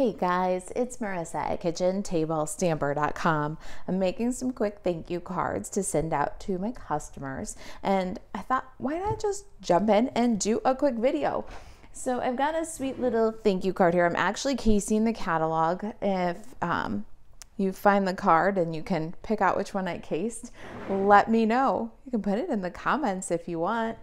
Hey guys, it's Marisa at KitchenTableStamper.com. I'm making some quick thank you cards to send out to my customers, and I thought, why not just jump in and do a quick video? So I've got a sweet little thank you card here. I'm actually casing the catalog. If you find the card and you can pick out which one I cased, let me know. You can put it in the comments if you want.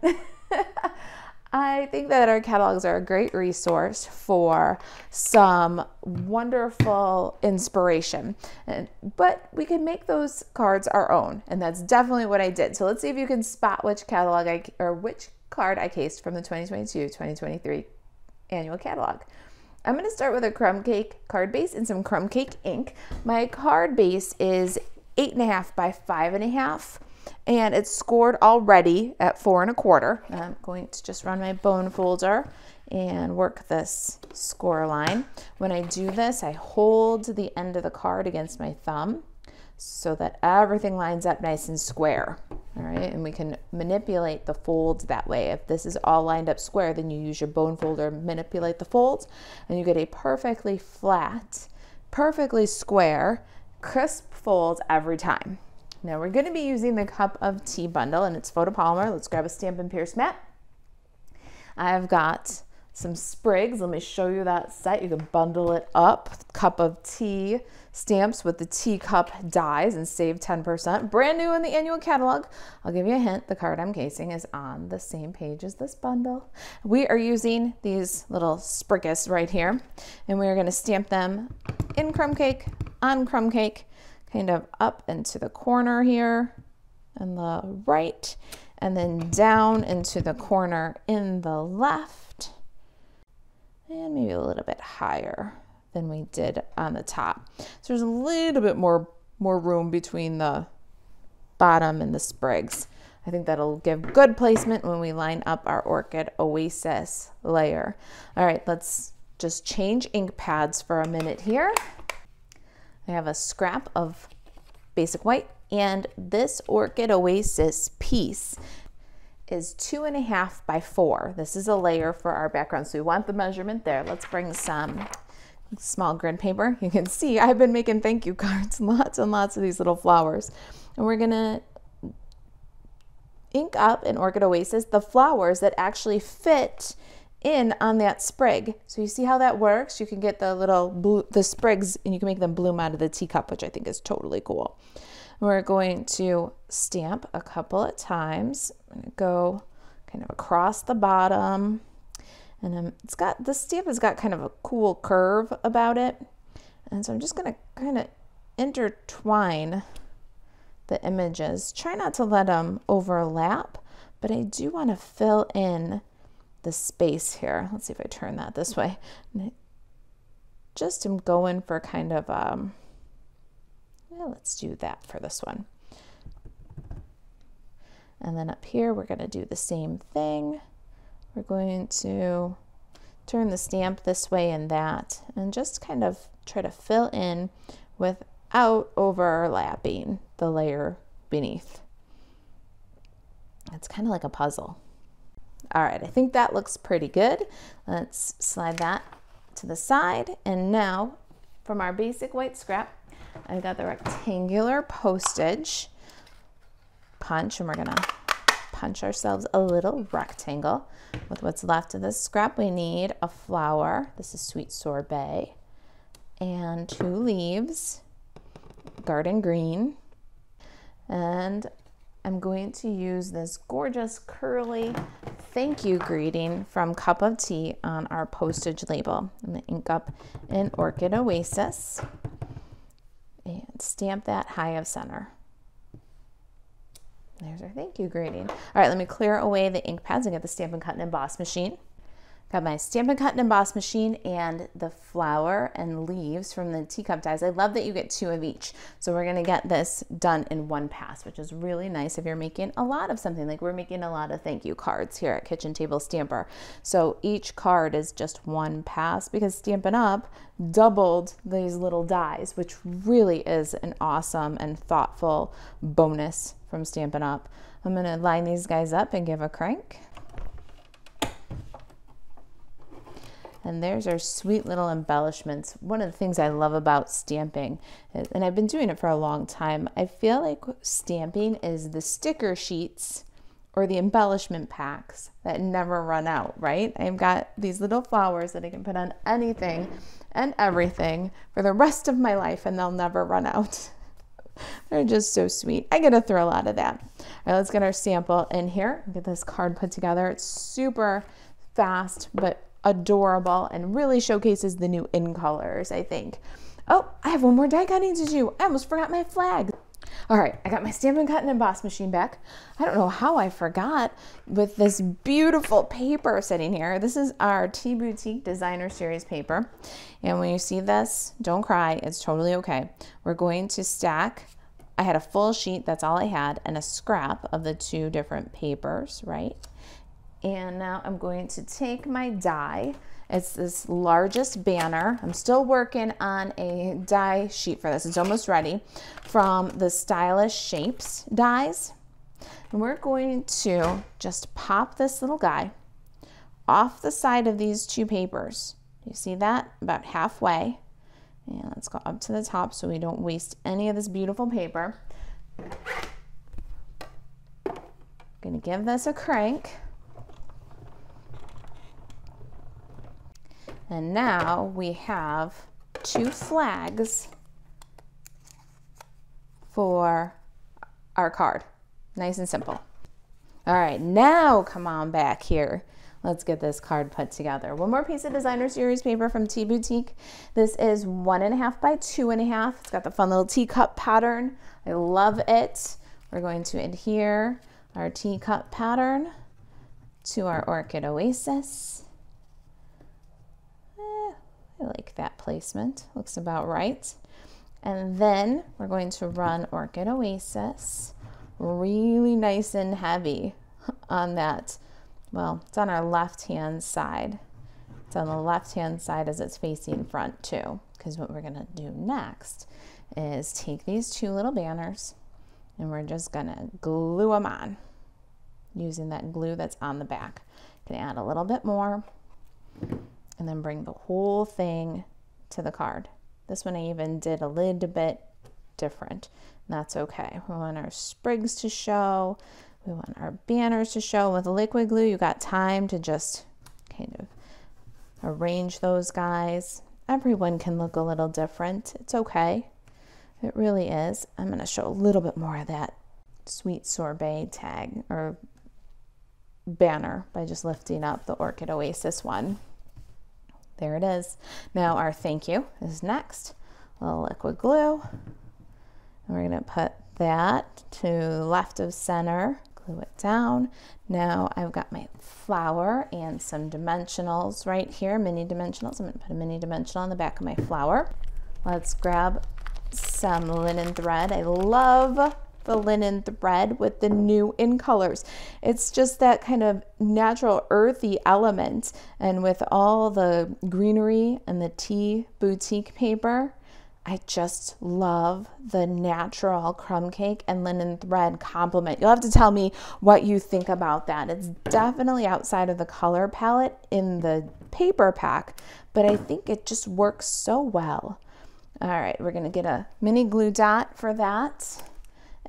I think that our catalogs are a great resource for some wonderful inspiration, but we can make those cards our own, and that's definitely what I did. So let's see if you can spot which catalog which card I cased from the 2022-2023 annual catalog. I'm going to start with a Crumb Cake card base and some Crumb Cake ink. My card base is 8.5 by 5.5. And it's scored already at 4.25. I'm going to just run my bone folder and work this score line. When I do this, I hold the end of the card against my thumb so that everything lines up nice and square. All right, and we can manipulate the folds that way. If this is all lined up square, then you use your bone folder, manipulate the folds, and you get a perfectly flat, perfectly square, crisp fold every time. Now we're going to be using the Cup of Tea Bundle, and it's photopolymer. Let's grab a Stampin' Pierce Mat. I've got some sprigs. Let me show you that set. You can bundle it up. Cup of Tea stamps with the teacup dies and save 10%. Brand new in the annual catalog. I'll give you a hint. The card I'm casing is on the same page as this bundle. We are using these little spriggets right here, and we are going to stamp them in Crumb Cake, on Crumb Cake, kind of up into the corner here on the right, and then down into the corner in the left, and maybe a little bit higher than we did on the top. So there's a little bit more room between the bottom and the sprigs. I think that'll give good placement when we line up our Orchid Oasis layer. All right, let's just change ink pads for a minute here. I have a scrap of Basic White, and this Orchid Oasis piece is 2.5 by 4. This is a layer for our background, so we want the measurement there. Let's bring some small grid paper. You can see I've been making thank you cards, lots and lots of these little flowers. And we're gonna ink up in Orchid Oasis the flowers that actually fit in on that sprig. So you see how that works? You can get the little blue, the sprigs, and you can make them bloom out of the teacup, which I think is totally cool. We're going to stamp a couple of times. I'm gonna go kind of across the bottom, and it's got, the stamp has got kind of a cool curve about it, and so I'm just gonna kind of intertwine the images. Try not to let them overlap, but I do want to fill in the space here. Let's see if I turn that this way. Just am going for kind of, yeah, let's do that for this one. And then up here, we're going to do the same thing. We're going to turn the stamp this way and that, and just kind of try to fill in without overlapping the layer beneath. It's kind of like a puzzle. All right, I think that looks pretty good. Let's slide that to the side. And now from our Basic White scrap, I've got the Rectangular Postage Punch, and we're gonna punch ourselves a little rectangle. With what's left of this scrap, we need a flower. This is Sweet Sorbet, and 2 leaves, Garden Green. And I'm going to use this gorgeous curly thank you greeting from Cup of Tea on our postage label. I'm going to ink up in Orchid Oasis and stamp that high of center. There's our thank you greeting. All right, let me clear away the ink pads and get the Stampin' Cut and Emboss Machine. Got my Stampin' Cut and Emboss Machine and the flower and leaves from the teacup dies. I love that you get 2 of each. So we're gonna get this done in 1 pass, which is really nice if you're making a lot of something. Like we're making a lot of thank you cards here at Kitchen Table Stamper. So each card is just 1 pass because Stampin' Up! Doubled these little dies, which really is an awesome and thoughtful bonus from Stampin' Up! I'm gonna line these guys up and give a crank. And there's our sweet little embellishments. One of the things I love about stamping, and I've been doing it for a long time, I feel like stamping is the sticker sheets or the embellishment packs that never run out, right? I've got these little flowers that I can put on anything and everything for the rest of my life, and they'll never run out. They're just so sweet. I get a thrill out of that. All right, let's get our sample in here, get this card put together. It's super fast, but adorable, and really showcases the new in colors, I think. Oh, I have one more die cutting to do. I almost forgot my flag. All right, I got my Stampin' Cut and Emboss Machine back. I don't know how I forgot with this beautiful paper sitting here. This is our Tea Boutique Designer Series paper. And when you see this, don't cry, it's totally okay. We're going to stack, I had a full sheet, that's all I had, and a scrap of the two different papers, right? And now I'm going to take my die. It's this largest banner. I'm still working on a die sheet for this. It's almost ready, from the Stylish Shapes Dies. And we're going to just pop this little guy off the side of these two papers. You see that? About halfway. And let's go up to the top so we don't waste any of this beautiful paper. I'm gonna give this a crank. And now we have two flags for our card. Nice and simple. All right, now come on back here. Let's get this card put together. One more piece of Designer Series paper from Tea Boutique. This is 1.5 by 2.5. It's got the fun little teacup pattern. I love it. We're going to adhere our teacup pattern to our Orchid Oasis. I like that placement, looks about right. And then we're going to run Orchid Oasis really nice and heavy on that. Well, it's on our left-hand side. It's on the left-hand side as it's facing front too, because what we're gonna do next is take these two little banners and we're just gonna glue them on using that glue that's on the back. Gonna add a little bit more, and then bring the whole thing to the card. This one I even did a little bit different, and that's okay. We want our sprigs to show, we want our banners to show. With liquid glue, you got time to just kind of arrange those guys. Everyone can look a little different, it's okay. It really is. I'm gonna show a little bit more of that Sweet Sorbet tag or banner by just lifting up the Orchid Oasis one. There it is. Now our thank you is next. A little liquid glue. And we're gonna put that to left of center, glue it down. Now I've got my flower and some dimensionals right here, mini dimensionals. I'm gonna put a mini dimensional on the back of my flower. Let's grab some linen thread. I love the linen thread with the new in colors. It's just that kind of natural earthy element, and with all the greenery and the Tea Boutique paper, I just love the natural crumb cake and linen thread complement. You'll have to tell me what you think about that. It's definitely outside of the color palette in the paper pack, but I think it just works so well. All right, we're gonna get a mini glue dot for that.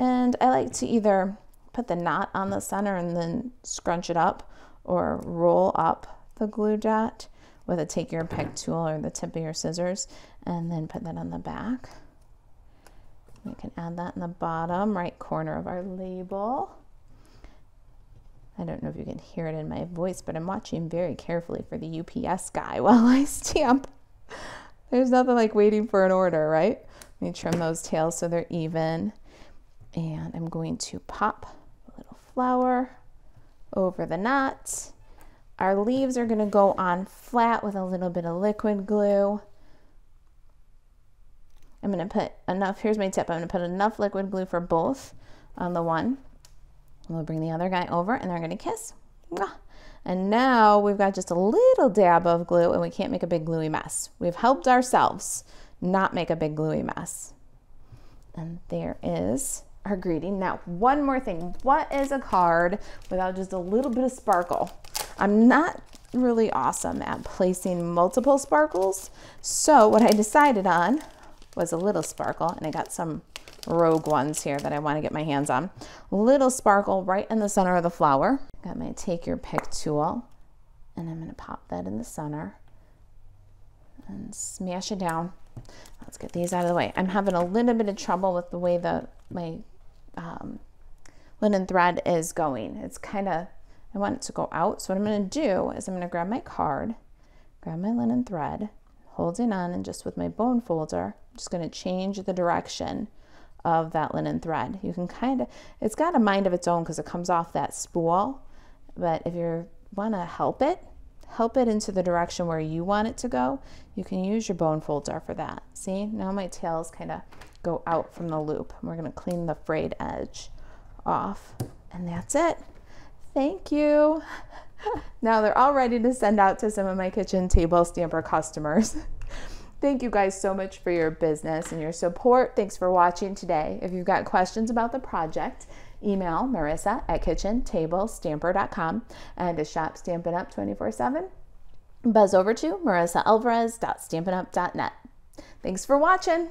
And I like to either put the knot on the center and then scrunch it up, or roll up the glue dot with a Take Your Pick tool or the tip of your scissors, and then put that on the back. We can add that in the bottom right corner of our label. I don't know if you can hear it in my voice, but I'm watching very carefully for the UPS guy while I stamp. There's nothing like waiting for an order, right? Let me trim those tails so they're even. And I'm going to pop a little flower over the knot. Our leaves are going to go on flat with a little bit of liquid glue. I'm going to put enough, here's my tip, I'm going to put enough liquid glue for both on the one. We'll bring the other guy over and they're going to kiss. And now we've got just a little dab of glue, and we can't make a big gluey mess. We've helped ourselves not make a big gluey mess. And there is our greeting. Now, one more thing. What is a card without just a little bit of sparkle? I'm not really awesome at placing multiple sparkles. So what I decided on was a little sparkle, and I got some rogue ones here that I want to get my hands on. Little sparkle right in the center of the flower. Got my Take Your Pick tool, and I'm going to pop that in the center and smash it down. Let's get these out of the way. I'm having a little bit of trouble with the way that my linen thread is going. It's kind of, I want it to go out. So what I'm going to do is I'm going to grab my card, grab my linen thread, hold it on, and just with my bone folder, I'm just going to change the direction of that linen thread. You can kind of, it's got a mind of its own because it comes off that spool, but if you want to help it into the direction where you want it to go, you can use your bone folder for that. See, now my tails kind of go out from the loop. We're going to clean the frayed edge off, and that's it. Thank you. Now they're all ready to send out to some of my kitchen table stamper customers. Thank you guys so much for your business and your support. Thanks for watching today. If you've got questions about the project, email Marisa@KitchenTableStamper.com, and to shop Stampin' Up! 24/7, buzz over to MarisaAlvarez.stampinup.net. Thanks for watching.